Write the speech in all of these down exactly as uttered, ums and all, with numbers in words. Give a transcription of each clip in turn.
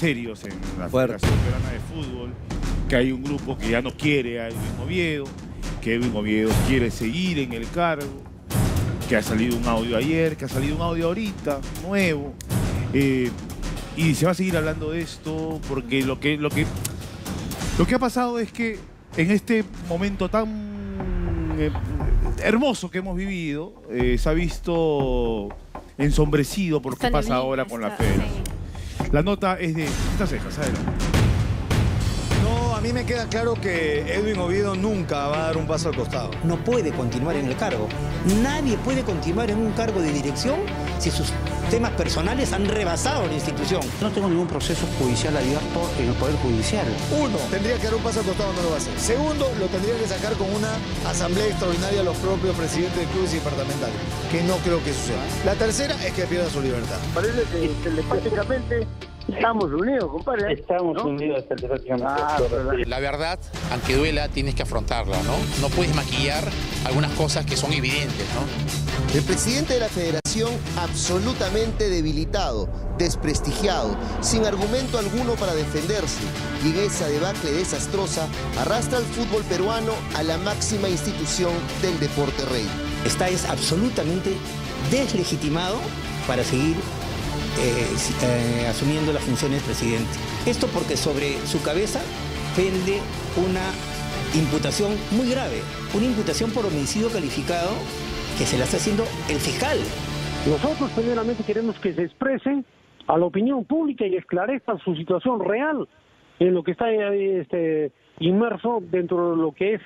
serios en la Federación Peruana de Fútbol, que hay un grupo que ya no quiere a Edwin Oviedo, que Edwin Oviedo quiere seguir en el cargo, que ha salido un audio ayer, que ha salido un audio ahorita, nuevo. Eh, y se va a seguir hablando de esto porque lo que, lo que, lo que ha pasado es que en este momento tan eh, hermoso que hemos vivido, eh, se ha visto ensombrecido por qué pasa ahora con la Federación. La nota es de estas cejas, adelante. No, a mí me queda claro que Edwin Oviedo nunca va a dar un paso al costado. No puede continuar en el cargo. Nadie puede continuar en un cargo de dirección si sus temas personales han rebasado la institución. No tengo ningún proceso judicial abierto en el Poder Judicial. Uno, tendría que dar un paso al costado, no lo va a hacer. Segundo, lo tendría que sacar con una asamblea extraordinaria a los propios presidentes de clubes y departamentales, que no creo que suceda. La tercera es que pierda su libertad. Parece que telepáticamente estamos unidos, compadre. Estamos ¿no? unidos telepáticamente. Ah, la verdad, aunque duela, tienes que afrontarla, ¿no? No puedes maquillar algunas cosas que son evidentes, ¿no? El presidente de la Federación absolutamente debilitado, desprestigiado, sin argumento alguno para defenderse, y en esa debacle desastrosa arrastra al fútbol peruano a la máxima institución del deporte rey. Está es absolutamente deslegitimado para seguir eh, eh, asumiendo las funciones de presidente. Esto porque sobre su cabeza pende una imputación muy grave, una imputación por homicidio calificado que se la está haciendo el fiscal. Nosotros primeramente queremos que se exprese a la opinión pública y esclarezca su situación real en lo que está este, inmerso dentro de lo que es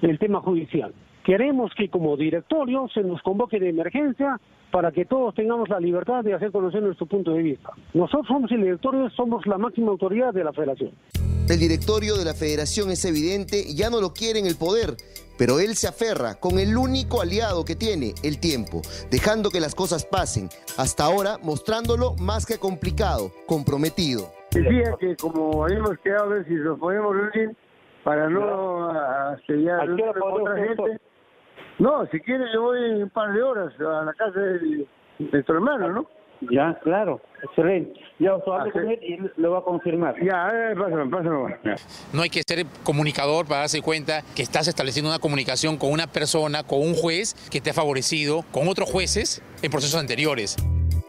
el tema judicial. Queremos que como directorio se nos convoque de emergencia para que todos tengamos la libertad de hacer conocer nuestro punto de vista. Nosotros somos el directorio, somos la máxima autoridad de la Federación. El directorio de la Federación es evidente, ya no lo quiere en el poder. Pero él se aferra con el único aliado que tiene, el tiempo, dejando que las cosas pasen, hasta ahora mostrándolo más que complicado, comprometido. Decía que como habíamos quedado, a ver si nos podemos reunir para no sellar otra gente. No, si quiere yo voy en un par de horas a la casa de, de tu hermano, ¿no? Ya, claro, excelente. Ya os voy a tener y lo va a confirmar. Ya, eh, pásame, pásame. Ya. No hay que ser comunicador para darse cuenta que estás estableciendo una comunicación con una persona, con un juez que te ha favorecido, con otros jueces en procesos anteriores.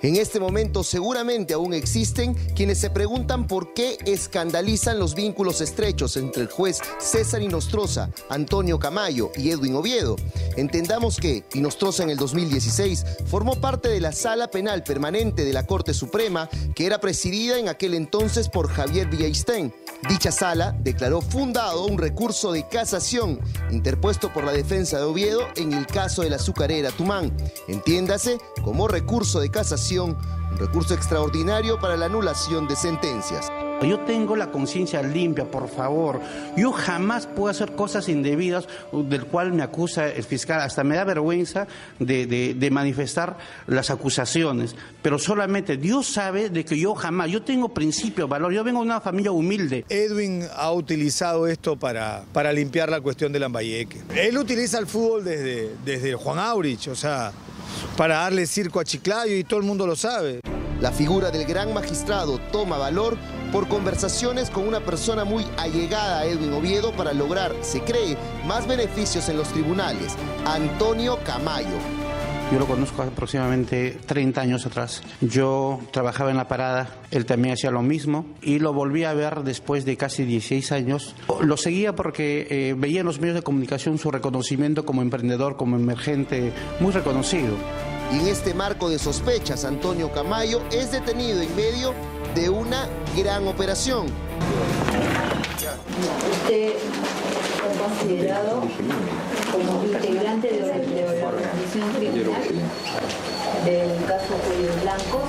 En este momento seguramente aún existen quienes se preguntan por qué escandalizan los vínculos estrechos entre el juez César Hinostroza, Antonio Camayo y Edwin Oviedo. Entendamos que Hinostroza en el dos mil dieciséis formó parte de la Sala Penal Permanente de la Corte Suprema, que era presidida en aquel entonces por Javier Villa Stein. Dicha sala declaró fundado un recurso de casación interpuesto por la defensa de Oviedo en el caso de la azucarera Tumán. Entiéndase como recurso de casación, un recurso extraordinario para la anulación de sentencias. Yo tengo la conciencia limpia, por favor. Yo jamás puedo hacer cosas indebidas del cual me acusa el fiscal. Hasta me da vergüenza de, de, de manifestar las acusaciones. Pero solamente Dios sabe de que yo jamás, yo tengo principio, valor. Yo vengo de una familia humilde. Edwin ha utilizado esto para, para limpiar la cuestión de Lambayeque. Él utiliza el fútbol desde, desde Juan Aurich, o sea, para darle circo a Chiclayo y todo el mundo lo sabe. La figura del gran magistrado toma valor por conversaciones con una persona muy allegada a Edwin Oviedo para lograr, se cree, más beneficios en los tribunales, Antonio Camayo. Yo lo conozco aproximadamente treinta años atrás. Yo trabajaba en la parada, él también hacía lo mismo y lo volví a ver después de casi dieciséis años. Lo seguía porque eh, veía en los medios de comunicación su reconocimiento como emprendedor, como emergente, muy reconocido. Y en este marco de sospechas, Antonio Camayo es detenido en medio de una gran operación. Usted fue considerado como integrante de organización criminal del caso Cuello Blanco.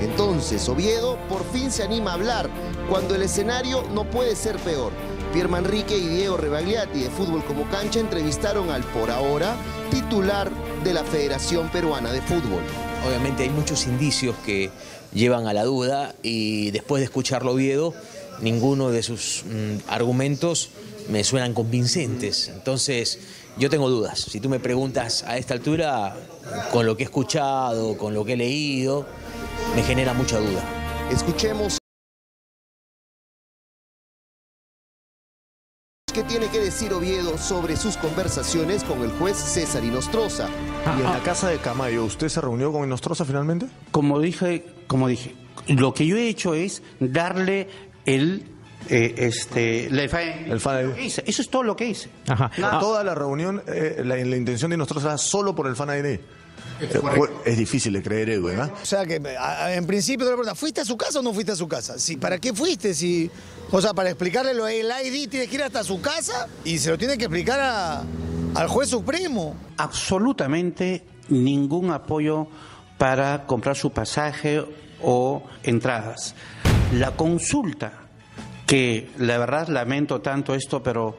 Entonces, Oviedo por fin se anima a hablar cuando el escenario no puede ser peor. Pierre Manrique y Diego Rebagliati de Fútbol Como Cancha entrevistaron al, por ahora, titular de la Federación Peruana de Fútbol. Obviamente hay muchos indicios que llevan a la duda y después de escucharlo Oviedo, ninguno de sus mm, argumentos me suenan convincentes. Entonces, yo tengo dudas. Si tú me preguntas a esta altura, con lo que he escuchado, con lo que he leído, me genera mucha duda. Escuchemos. que tiene que decir Oviedo sobre sus conversaciones con el juez César Hinostroza. Ah, y en ah, la casa de Camayo, ¿usted se reunió con Hinostroza finalmente? Como dije, como dije, lo que yo he hecho es darle el... Eh, este, el FAE, el FAE. Eso es todo lo que hice. Ajá. Ah. Toda la reunión, eh, la, la intención de nosotros era solo por el FANAID. Es, eh, es difícil de creer, Edwin, ¿eh? O sea que, a, en principio, la pregunta, ¿fuiste a su casa o no fuiste a su casa? Si, ¿para qué fuiste? Si, o sea, para explicarle lo, el I D, tienes que ir hasta su casa y se lo tiene que explicar a, al juez supremo. Absolutamente ningún apoyo para comprar su pasaje o entradas. La consulta, que la verdad lamento tanto esto, pero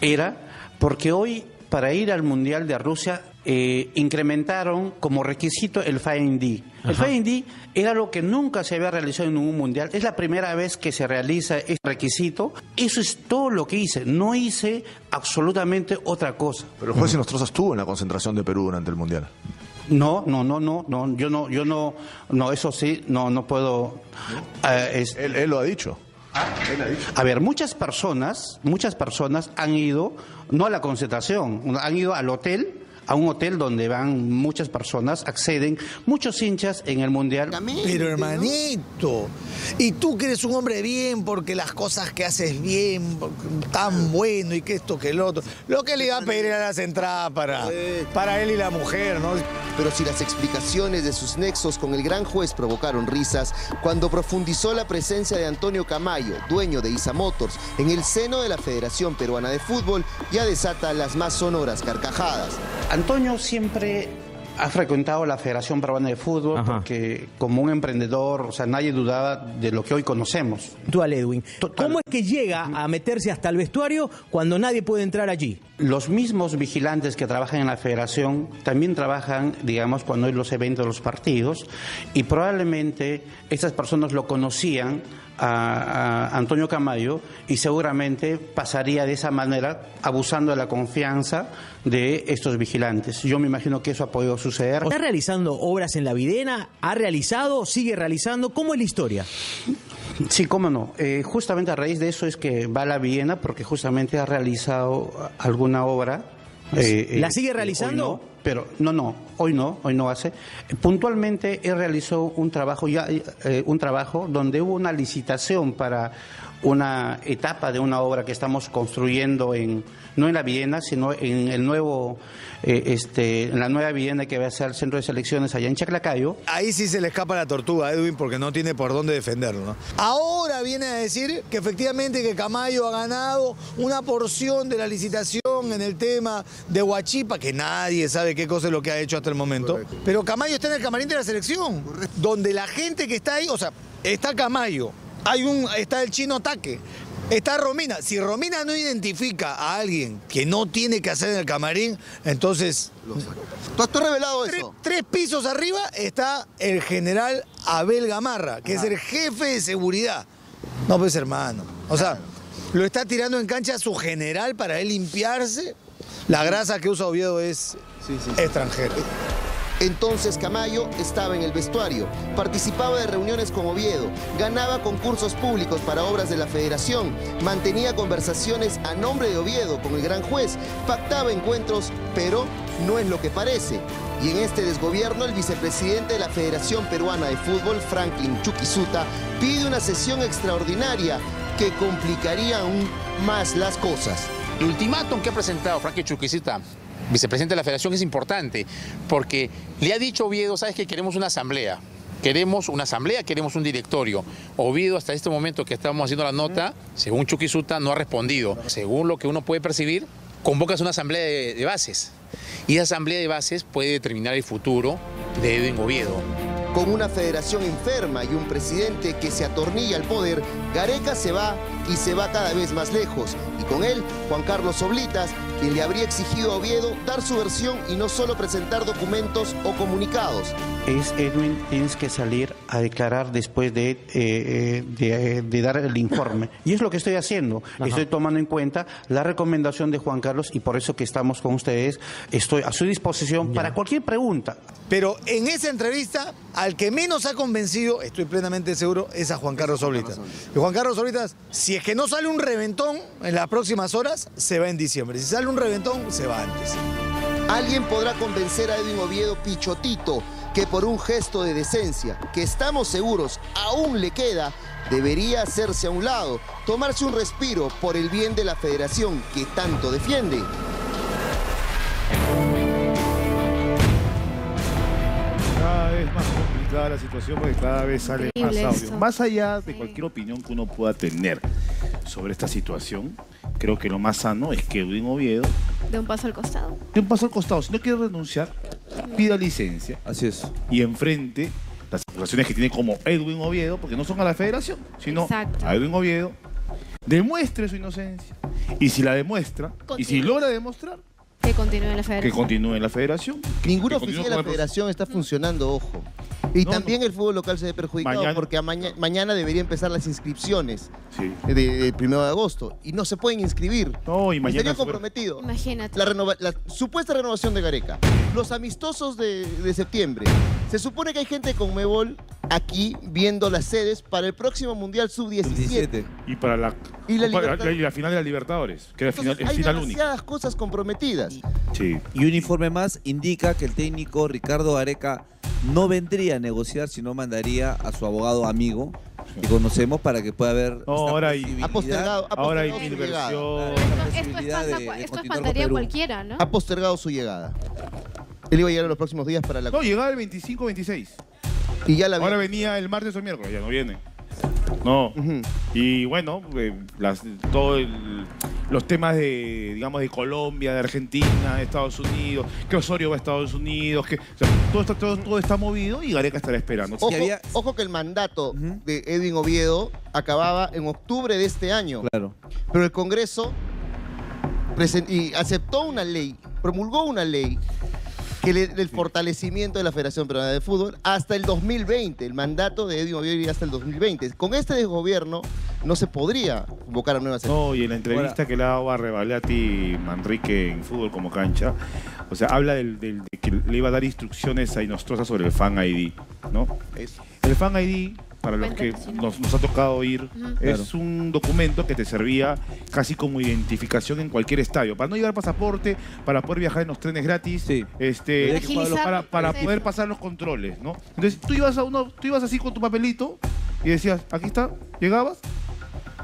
era porque hoy para ir al Mundial de Rusia eh, incrementaron como requisito el FAE I D. El FAE I D era lo que nunca se había realizado en ningún Mundial. Es la primera vez que se realiza este requisito. Eso es todo lo que hice. No hice absolutamente otra cosa. Pero el juez Hinostroza estuvo en la concentración de Perú durante el Mundial. No, no, no, no, no, yo no, yo no, no, eso sí, no, no puedo. Eh, es... él, él lo ha dicho. A ver, muchas personas, muchas personas han ido, no a la concentración, han ido al hotel, a un hotel donde van muchas personas, acceden, muchos hinchas en el Mundial. Pero hermanito, y tú que eres un hombre bien, porque las cosas que haces bien, tan bueno y que esto que el otro, lo que le iba a pedir era las entradas para, para él y la mujer, ¿no? Pero si las explicaciones de sus nexos con el gran juez provocaron risas, cuando profundizó la presencia de Antonio Camayo, dueño de ISA Motors, en el seno de la Federación Peruana de Fútbol, ya desata las más sonoras carcajadas. Antonio siempre ha frecuentado la Federación Peruana de Fútbol. Ajá. Porque como un emprendedor, o sea, nadie dudaba de lo que hoy conocemos. Dual, Edwin. Total. ¿Cómo es que llega a meterse hasta el vestuario cuando nadie puede entrar allí? Los mismos vigilantes que trabajan en la Federación también trabajan, digamos, cuando hay los eventos de los partidos, y probablemente estas personas lo conocían a, a Antonio Camayo y seguramente pasaría de esa manera, abusando de la confianza de estos vigilantes. Yo me imagino que eso ha podido suceder. ¿Está realizando obras en la Videna? ¿Ha realizado? ¿Sigue realizando? ¿Cómo es la historia? Sí, cómo no. Eh, justamente a raíz de eso es que va a la Videna, porque justamente ha realizado alguna obra. Eh, ¿La sigue realizando? Eh, Pero no, no, hoy no, hoy no hace. Puntualmente él realizó un trabajo, ya, eh, un trabajo donde hubo una licitación para una etapa de una obra que estamos construyendo en, no en la Videna, sino en el nuevo, eh, este, en la nueva Videna que va a ser el centro de selecciones allá en Chaclacayo. Ahí sí se le escapa la tortuga, Edwin, porque no tiene por dónde defenderlo, ¿no? Ahora viene a decir que efectivamente que Camayo ha ganado una porción de la licitación en el tema de Huachipa, que nadie sabe qué cosa es lo que ha hecho hasta el momento. Correcto. Pero Camayo está en el camarín de la selección. Correcto. Donde la gente que está ahí, o sea, está Camayo, hay un, está el chino Taque, está Romina. Si Romina no identifica a alguien que no tiene que hacer en el camarín, entonces... ¿Tú has revelado eso? Tres, tres pisos arriba está el general Abel Gamarra, que ah. es el jefe de seguridad. No, pues hermano, o sea, lo está tirando en cancha a su general para él limpiarse. La grasa que usa Oviedo es... Sí, sí, sí. Extranjero. Entonces Camayo estaba en el vestuario, participaba de reuniones con Oviedo, ganaba concursos públicos para obras de la Federación, mantenía conversaciones a nombre de Oviedo con el gran juez, pactaba encuentros, pero no es lo que parece. Y en este desgobierno, el vicepresidente de la Federación Peruana de Fútbol, Franklin Chuquisuta, pide una sesión extraordinaria que complicaría aún más las cosas. El ultimátum que ha presentado Franklin Chuquisuta, vicepresidente de la Federación, es importante porque le ha dicho Oviedo, sabes que queremos una asamblea, queremos una asamblea, queremos un directorio. Oviedo, hasta este momento que estamos haciendo la nota, según Chuquisuta, no ha respondido. Según lo que uno puede percibir, convocas una asamblea de, de bases, y esa asamblea de bases puede determinar el futuro de Edwin Oviedo. Con una federación enferma y un presidente que se atornilla al poder, Gareca se va y se va cada vez más lejos. Y con él, Juan Carlos Oblitas, quien le habría exigido a Oviedo dar su versión y no solo presentar documentos o comunicados. Es Edwin, tienes que salir a declarar después de, eh, de, de dar el informe. Y es lo que estoy haciendo. Ajá. Estoy tomando en cuenta la recomendación de Juan Carlos y por eso que estamos con ustedes. Estoy a su disposición ya. Para cualquier pregunta. Pero en esa entrevista, al que menos ha convencido, estoy plenamente seguro, es a Juan Carlos Oblitas. Y Juan Carlos Oblitas, si es que no sale un reventón en las próximas horas, se va en diciembre. Si sale un reventón, se va antes. Alguien podrá convencer a Edwin Oviedo Pichotito que por un gesto de decencia, que estamos seguros aún le queda, debería hacerse a un lado, tomarse un respiro por el bien de la federación que tanto defiende. Cada vez más complicada la situación porque cada vez sale más audio. Más allá de cualquier opinión que uno pueda tener sobre esta situación, creo que lo más sano es que Edwin Oviedo dé un paso al costado. Dé un paso al costado. Si no quiere renunciar, pida licencia. Así es. Y enfrente las acusaciones que tiene como Edwin Oviedo, porque no son a la federación, sino exacto, a Edwin Oviedo. Demuestre su inocencia. Y si la demuestra, continúe. Y si logra demostrar, que continúe en la federación. Que continúe en la federación. Ninguna oficina de la federación está funcionando, ojo. Y no, también no. El fútbol local se ve perjudicado mañana, porque a maña, mañana debería empezar las inscripciones, sí, del de, primero de agosto. Y no se pueden inscribir. No, y mañana estaría comprometido. Imagínate. La, renova, la supuesta renovación de Gareca. Los amistosos de, de septiembre. Se supone que hay gente de Conmebol aquí viendo las sedes para el próximo Mundial sub diecisiete. Y para la, y la, para la, la final de la Libertadores. Que era Entonces, final, el hay final demasiadas único. Cosas comprometidas. Sí. Y un informe más indica que el técnico Ricardo Gareca no vendría a negociar, sino mandaría a su abogado amigo que conocemos para que pueda haber. No, ahora hay, ha postergado, ha postergado ahora hay mil versiones. Esto, esto, es de, esto es mandaría cualquiera, ¿no? Ha postergado su llegada. Él iba a llegar a los próximos días para la. No, llegaba el veinticinco veintiséis. Y ya la ahora vi... venía el martes o el miércoles, ya no viene. No. Uh-huh. Y bueno, eh, las, todo el. Los temas de, digamos, de Colombia, de Argentina, de Estados Unidos, que Osorio va a Estados Unidos, que... O sea, todo, está, todo, todo está movido y Gareca estará esperando. Ojo, ojo que el mandato uh-huh. de Edwin Oviedo acababa en octubre de este año. Claro. Pero el Congreso present, y aceptó una ley, promulgó una ley que le, del sí. fortalecimiento de la Federación Peruana de Fútbol hasta el dos mil veinte. El mandato de Edwin Oviedo iría hasta el dos mil veinte. Con este desgobierno no se podría convocar a nuevas elecciones. No, y en la entrevista Ahora, que le ha dado a Rebagliati Manrique en Fútbol Como Cancha, o sea, habla del, del, de que le iba a dar instrucciones a Hinostroza sobre el Fan I D, ¿no? Eso. El Fan I D, para los que nos, nos ha tocado ir, uh-huh. es claro. un documento que te servía casi como identificación en cualquier estadio, para no llevar pasaporte, para poder viajar en los trenes gratis, sí. este, para, para poder pasar los controles, ¿no? Entonces, tú ibas, a uno, tú ibas así con tu papelito y decías, aquí está, llegabas,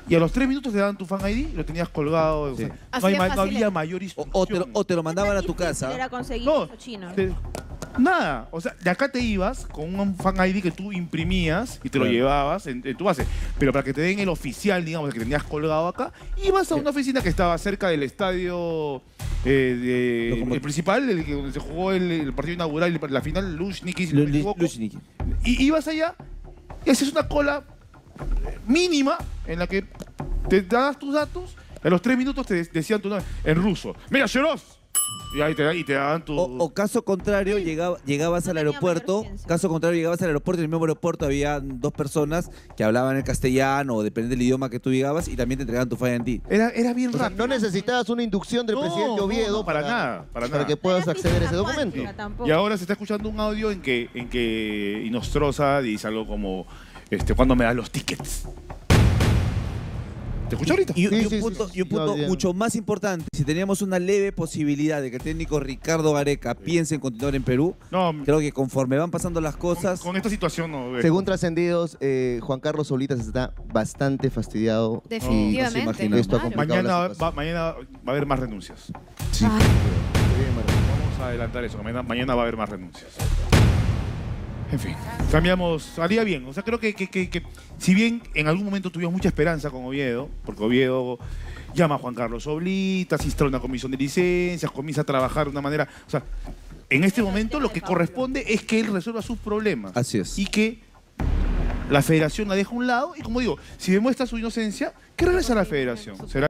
y a los tres minutos te daban tu Fan I D y lo tenías colgado. Sí. O sea, no, hay, no había mayor instrucción. O, o, te, lo, o te lo mandaban a tu casa. Era conseguir no, chino. Te, nada. O sea, de acá te ibas con un Fan I D que tú imprimías y te claro. lo llevabas en, en tu base. Pero para que te den el oficial, digamos, que tenías colgado acá, ibas a una oficina que estaba cerca del estadio eh, de, no, el principal, el que donde se jugó el, el partido inaugural, la final, Luzhniki, si no me equivoco. Luzhniki. Y ibas allá y haces una cola mínima en la que te das tus datos, a los tres minutos te decían tu nombre en ruso. ¡Mira, Sheroz! Y ahí te, y te daban tu... O, o caso contrario, sí. llegaba, llegabas no al aeropuerto, caso contrario, llegabas al aeropuerto, en el mismo aeropuerto había dos personas que hablaban el castellano, o depende del idioma que tú llegabas, y también te entregaban tu Fan I D. Era, era bien o rápido. Sea, no necesitabas una inducción del no, presidente Oviedo no, no, para, para, nada, para, para nada. Para que puedas acceder a ese documento. Sí. Y ahora se está escuchando un audio en que, en que Hinostroza dice algo como... Este, ¿cuándo me das los tickets? ¿Te escucho ahorita? Y, y, sí, y un sí, punto, sí, sí, y un punto no, mucho más importante, si teníamos una leve posibilidad de que el técnico Ricardo Gareca sí. piense en continuar en Perú, no, creo que conforme van pasando las cosas... Con, con esta situación no... Eh. Según trascendidos, eh, Juan Carlos Oblitas está bastante fastidiado. Definitivamente. No, no esto claro. mañana, va, mañana va a haber más renuncias. Sí. Ah. Vamos a adelantar eso, mañana, mañana va a haber más renuncias. En fin, cambiamos, salía bien. O sea, creo que, que, que, que si bien en algún momento tuvimos mucha esperanza con Oviedo, porque Oviedo llama a Juan Carlos Oblitas, instala una comisión de licencias, comienza a trabajar de una manera... O sea, en este momento lo que corresponde es que él resuelva sus problemas. Así es. Y que la federación la deja a un lado y, como digo, si demuestra su inocencia, que regresa a la federación. ¿Será